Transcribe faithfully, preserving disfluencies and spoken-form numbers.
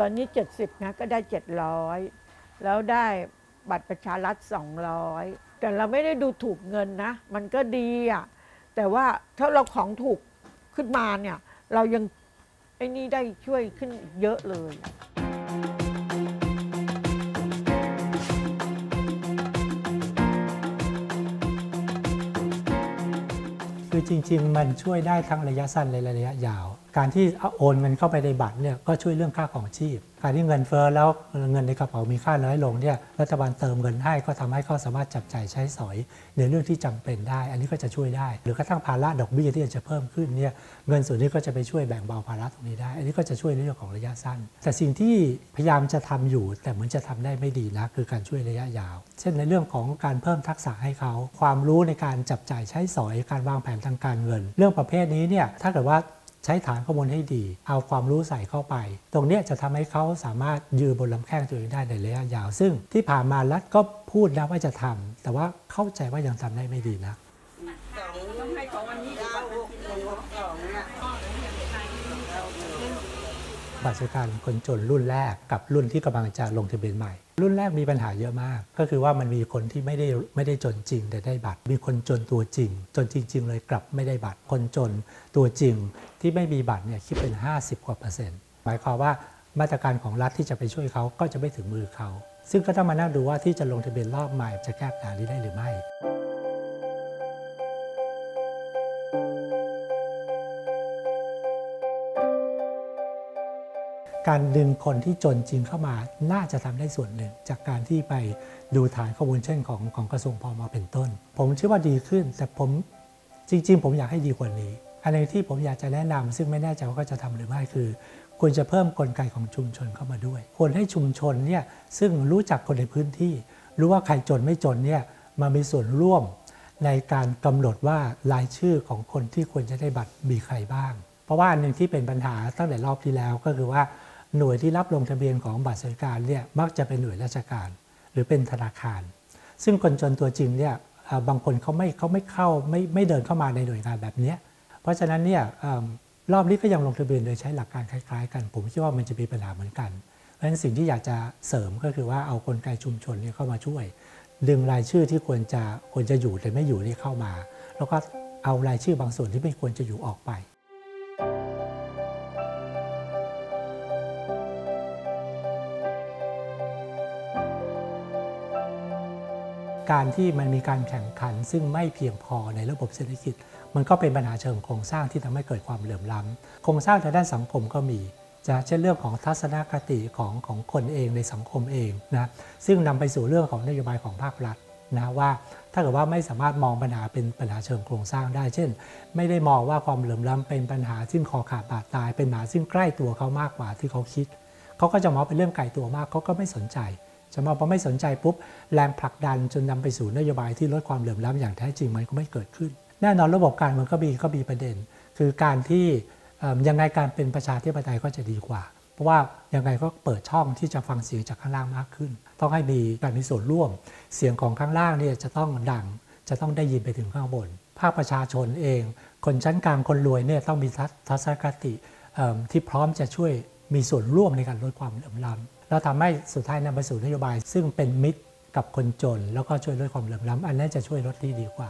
ตอนนี้เจ็ดสิบนะก็ได้เจ็ดร้อยแล้วได้บัตรประชารัฐสองร้อยแต่เราไม่ได้ดูถูกเงินนะมันก็ดีอ่ะแต่ว่าถ้าเราของถูกขึ้นมาเนี่ยเรายังไอ้นี่ได้ช่วยขึ้นเยอะเลยคือจริงๆมันช่วยได้ทั้งระยะสั้นและระยะยาวการที่โอนเงินเข้าไปในบัตรเนี่ยก็ช่วยเรื่องค่าของชีพการที่เงินเฟ้อแล้วเงินในกระเป๋ามีค่าน้อยลงเนี่ยรัฐบาลเติมเงินให้ก็ทำให้เขาสามารถจับจ่ายใช้สอยในเรื่องที่จำเป็นได้อันนี้ก็จะช่วยได้หรือกระทั่งภาระดอกเบี้ยที่จะเพิ่มขึ้นเนี่ยเงินส่วนนี้ก็จะไปช่วยแบ่งเบาภาระตรงนี้ได้อันนี้ก็จะช่วยในเรื่องของระยะสั้นแต่สิ่งที่พยายามจะทำอยู่แต่เหมือนจะทำได้ไม่ดีนะคือการช่วยระยะยาวเช่นในเรื่องของการเพิ่มทักษะให้เขาความรู้ในการจับจ่ายใช้สอยการวางแผนทางการเงินเรื่องประเภทนี้เนี่ยถ้าเกิดว่าใช้ฐานข้อมูลให้ดีเอาความรู้ใส่เข้าไปตรงนี้จะทำให้เขาสามารถยืนบนลำแข้งตัวเองได้ในระยะยาวซึ่งที่ผ่านมารัฐก็พูดแล้วว่าจะทำแต่ว่าเข้าใจว่ายังทำได้ไม่ดีนะบัตรสวัสดิการคนจนรุ่นแรกกับรุ่นที่กำลังจะลงทะเบียนใหม่รุ่นแรกมีปัญหาเยอะมากก็คือว่ามันมีคนที่ไม่ได้ไม่ได้จนจริงแต่ได้บัตรมีคนจนตัวจริงจนจริงๆเลยกลับไม่ได้บัตรคนจนตัวจริงที่ไม่มีบัตรเนี่ยคิดเป็นห้าสิบกว่าเปอร์เซ็นต์หมายความว่ามาตรการของรัฐที่จะไปช่วยเขาก็จะไม่ถึงมือเขาซึ่งก็ต้องมานั่งดูว่าที่จะลงทะเบียนรอบใหม่จะแก้ปัญหานี้ได้หรือไม่การดึงคนที่จนจริงเข้ามาน่าจะทำได้ส่วนหนึ่งจากการที่ไปดูฐานข้อมูลเช่นของของกระทรวงพม.เป็นต้นผมเชื่อว่าดีขึ้นแต่ผมจริงๆผมอยากให้ดีกว่านี้อันนึงที่ผมอยากจะแนะนำซึ่งไม่แน่ใจว่าจะทำหรือไม่คือควรจะเพิ่มกลไกของชุมชนเข้ามาด้วยควรให้ชุมชนเนี่ยซึ่งรู้จักคนในพื้นที่รู้ว่าใครจนไม่จนเนี่ยมามีส่วนร่วมในการกำหนดว่ารายชื่อของคนที่ควรจะได้บัตรมีใครบ้างเพราะว่าอันหนึ่งที่เป็นปัญหาตั้งแต่รอบที่แล้วก็คือว่าหน่วยที่รับลงทะเบียนของบัตรสวัสดิการเนี่ยมักจะเป็นหน่วยราชการหรือเป็นธนาคารซึ่งคนจนตัวจริงเนี่ยบางคนเขาไม่เขาไม่เข้าไม่ไม่เดินเข้ามาในหน่วยงานแบบนี้เพราะฉะนั้นเนี่ยรอบนี้ก็ยังลงทะเบียนโดยใช้หลักการคล้ายๆกันผมคิดว่ามันจะมีปัญหาเหมือนกันเพราะฉะนั้นสิ่งที่อยากจะเสริมก็คือว่าเอากลไกชุมชนเนี่ยเข้ามาช่วยดึงรายชื่อที่ควรจะควรจะอยู่แต่ไม่อยู่นี่เข้ามาแล้วก็เอารายชื่อบางส่วนที่ไม่ควรจะอยู่ออกไปการที่มันมีการแข่งขันซึ่งไม่เพียงพอในระบบเศรษฐกิจมันก็เป็นปัญหาเชิงโครงสร้างที่ทำให้เกิดความเหลื่อมล้ำโครงสร้างทางด้านสังคมก็มีจะเช่นเรื่องของทัศนคติของของคนเองในสังคมเองนะซึ่งนำไปสู่เรื่องของนโยบายของภาครัฐนะว่าถ้าเกิดว่าไม่สามารถมองปัญหาเป็นปัญหาเชิงโครงสร้างได้เช่นไม่ได้มองว่าความเหลื่อมล้ำเป็นปัญหาซึ่งคอขาดบาดตายเป็นปัญหาซึ่งใกล้ตัวเขามากกว่าที่เขาคิดเขาก็จะมองเป็นเรื่องไกลตัวมากเขาก็ไม่สนใจจะมาพอไม่สนใจปุ๊บแรงผลักดันจนนำไปสู่นโยบายที่ลดความเหลื่อมล้ำอย่างแท้จริงมันก็ไม่เกิดขึ้นแน่นอนระบบการเมืองก็มีก็มีประเด็นคือการที่ยังไงการเป็นประชาธิปไตยก็จะดีกว่าเพราะว่ายังไงก็เปิดช่องที่จะฟังเสียงจากข้างล่างมากขึ้นต้องให้มีการมีส่วนร่วมเสียงของข้างล่างเนี่ยจะต้องดังจะต้องได้ยินไปถึงข้างบนภาคประชาชนเองคนชั้นกลางคนรวยเนี่ยต้องมีทัศนคติที่พร้อมจะช่วยมีส่วนร่วมในการลดความเหลื่อมล้ำเราทำให้สุดท้ายนำไปสู่นโยบายซึ่งเป็นมิตรกับคนจนแล้วก็ช่วยลดความเหลื่อมล้ำอันนั้นจะช่วยลดที่ดีกว่า